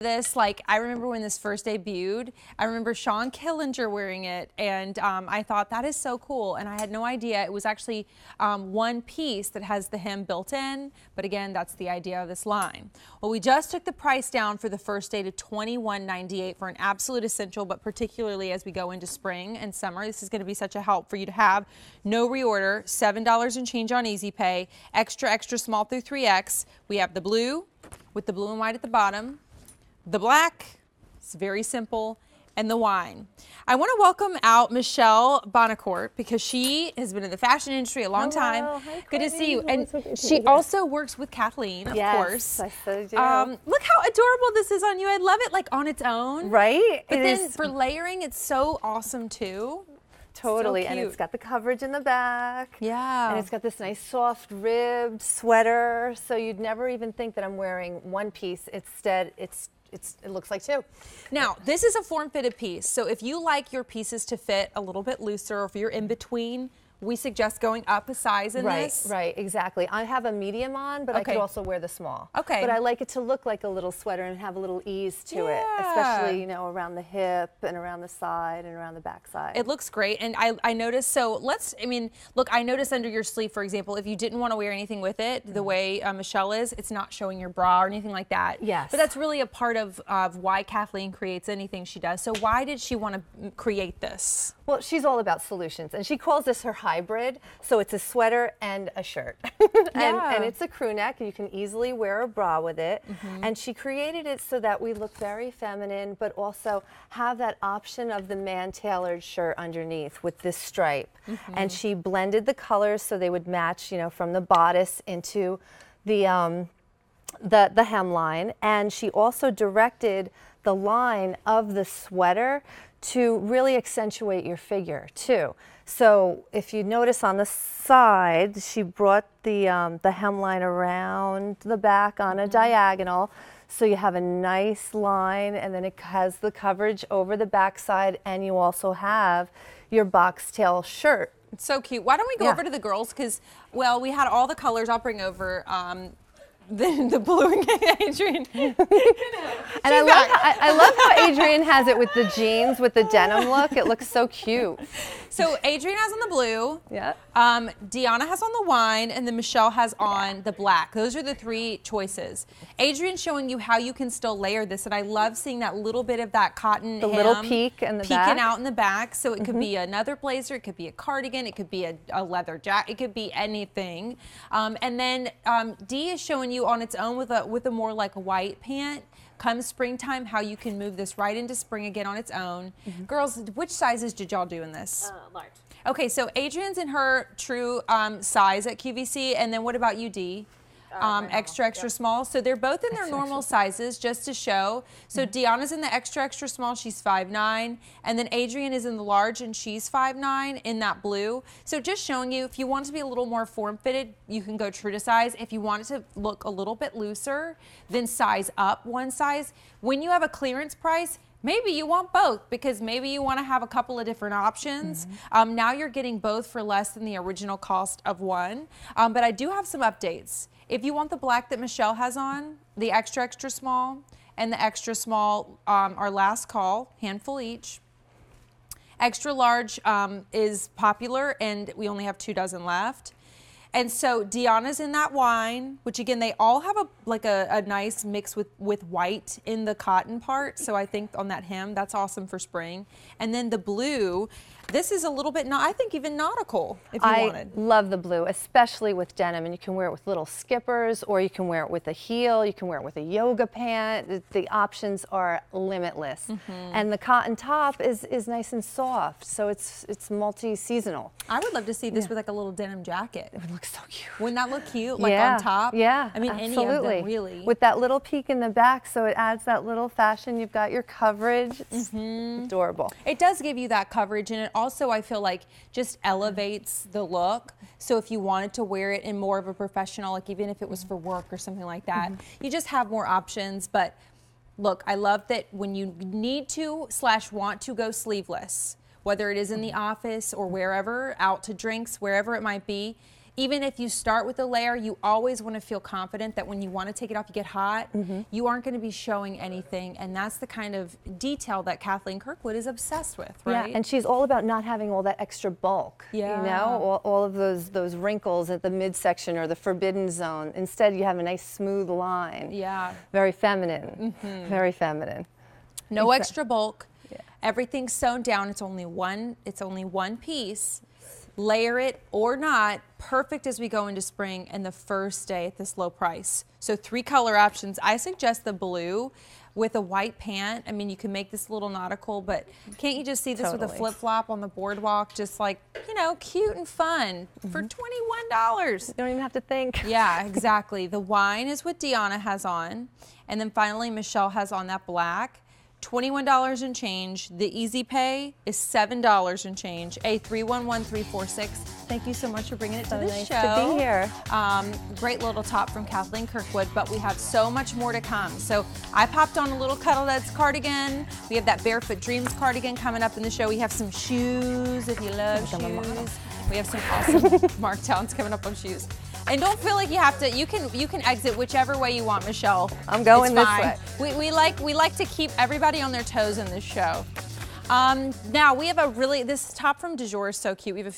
This, like, I remember when this first debuted, I remember Sean Killinger wearing it, and I thought that is so cool, and I had no idea. It was actually one piece that has the hem built in, but again, that's the idea of this line. Well, we just took the price down for the first day to $21.98 for an absolute essential, but particularly as we go into spring and summer, this is going to be such a help for you to have. No reorder, $7 and change on Easy Pay, extra, extra small through 3X. We have the blue with the blue and white at the bottom. The black, it's very simple, and the wine. I want to welcome out Michelle Bonacourt because she has been in the fashion industry a long time. Hi, good to see you. And she also works with Kathleen, of course. Yes, I so do. Look how adorable this is on you. I love it, like, on its own. Right? But then for layering, it's so awesome, too. Totally, so, and it's got the coverage in the back. Yeah. And it's got this nice soft ribbed sweater, so you'd never even think that I'm wearing one piece. Instead, it looks like two. Now, this is a form-fitted piece, so if you like your pieces to fit a little bit looser, or if you're in between, we suggest going up a size in this. Right, exactly. I have a medium on, but I could also wear the small. Okay. But I like it to look like a little sweater and have a little ease to it, especially, you know, around the hip and around the side and around the back side. It looks great, and I noticed, so let's, I mean, look, I noticed under your sleeve, for example, if you didn't want to wear anything with it, the way Michelle is, it's not showing your bra or anything like that. Yes. But that's really a part of why Kathleen creates anything she does. So why did she want to create this? Well, she's all about solutions, and she calls this her hybrid, so it's a sweater and a shirt. and it's a crew neck. You can easily wear a bra with it. And she created it so that we look very feminine, but also have that option of the man-tailored shirt underneath with this stripe. And she blended the colors so they would match, you know, from the bodice into the hemline. And she also directed the line of the sweater to really accentuate your figure too. So if you notice on the side, she brought the hemline around the back on a diagonal, so you have a nice line, and then it has the coverage over the backside, and you also have your boxtail shirt. It's so cute. Why don't we go over to the girls, because, well, we had all the colors. I'll bring over the blue and Adrian. And I love how Adrian has it with the jeans, with the denim look. It looks so cute. So Adrian has on the blue. Yeah. Deanna has on the wine, and then Michelle has on the black. Those are the three choices. Adrian's showing you how you can still layer this, and I love seeing that little bit of that cotton. The little peak in the back. Peeking out in the back. So it could be another blazer. It could be a cardigan. It could be a leather jacket. It could be anything. And then Dee is showing you on its own with a more like a white pant. Come springtime, how you can move this right into spring again on its own. Girls, which sizes did y'all do in this? Large. Okay, so Adrian's in her true size at QVC, and then what about you, Dee? Extra small. So they're both in their normal sizes, just to show. So Deanna's in the extra small, she's 5'9", and then Adrian is in the large, and she's 5'9", in that blue. So just showing you, if you want to be a little more form-fitted, you can go true to size. If you want it to look a little bit looser, then size up one size. When you have a clearance price, maybe you want both, because maybe you want to have a couple of different options. Now you're getting both for less than the original cost of one. But I do have some updates. If you want the black that Michelle has on, the extra small, and the extra small are last call, handful each. Extra large is popular, and we only have 24 left. And so Deanna's in that wine, which again, they all have a nice mix with white in the cotton part. So I think on that hem, that's awesome for spring. And then the blue, this is a little bit, I think, even nautical if you wanted. I love the blue, especially with denim. And you can wear it with little skippers, or you can wear it with a heel. You can wear it with a yoga pant. The options are limitless. And the cotton top is nice and soft. So it's multi-seasonal. I would love to see this with like a little denim jacket. It would look so cute. Wouldn't that look cute? Like on top? Yeah, I mean, absolutely. Any of them, really. With that little peak in the back, so it adds that little fashion. You've got your coverage. It's adorable. It does give you that coverage, and it also, I feel like, just elevates the look. So if you wanted to wear it in more of a professional, like even if it was for work or something like that, you just have more options. But look, I love that when you need to / want to go sleeveless, whether it is in the office or wherever, out to drinks, wherever it might be, even if you start with a layer, you always want to feel confident that when you want to take it off, you get hot, you aren't going to be showing anything. And that's the kind of detail that Kathleen Kirkwood is obsessed with, right? Yeah, and she's all about not having all that extra bulk, you know, all of those wrinkles at the midsection or the forbidden zone. Instead, you have a nice smooth line. Yeah. Very feminine, very feminine. No extra bulk. Yeah. Everything's sewn down. It's only one piece. Layer it or not, perfect as we go into spring and the first day at this low price. So 3 color options. I suggest the blue with a white pant. I mean, you can make this a little nautical, but can't you just see this with a flip-flop on the boardwalk? Just like, you know, cute and fun for $21. You don't even have to think. Yeah, exactly. The wine is what Deanna has on. And then finally, Michelle has on that black. $21 and change. The easy pay is $7 and change. A311346. Thank you so much for bringing it to the show. Nice to be here. Great little top from Kathleen Kirkwood, but we have so much more to come. So I popped on a little Cuddl Duds cardigan. We have that Barefoot Dreams cardigan coming up in the show. We have some shoes if you love shoes. We have some awesome markdowns coming up on shoes. And don't feel like you have to. You can exit whichever way you want, Michelle. I'm going this way. We like to keep everybody on their toes in this show. Now we have this top from DuJour is so cute. We have a